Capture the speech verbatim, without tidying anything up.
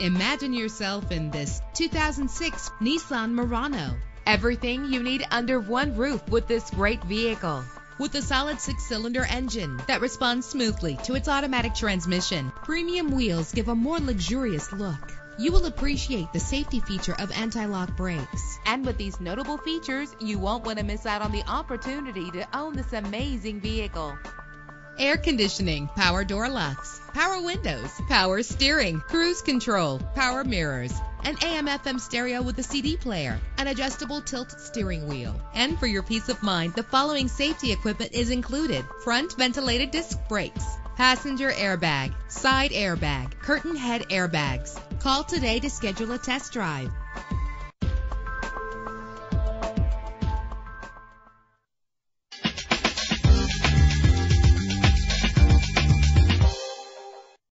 Imagine yourself in this two thousand six Nissan Murano. Everything you need under one roof with this great vehicle. With a solid six-cylinder engine that responds smoothly to its automatic transmission, premium wheels give a more luxurious look. You will appreciate the safety feature of anti-lock brakes. And with these notable features, you won't want to miss out on the opportunity to own this amazing vehicle. Air conditioning, power door locks, power windows, power steering, cruise control, power mirrors, an A M F M stereo with a C D player, an adjustable tilt steering wheel. And for your peace of mind, the following safety equipment is included: front ventilated disc brakes, passenger airbag, side airbag, curtain head airbags. Call today to schedule a test drive.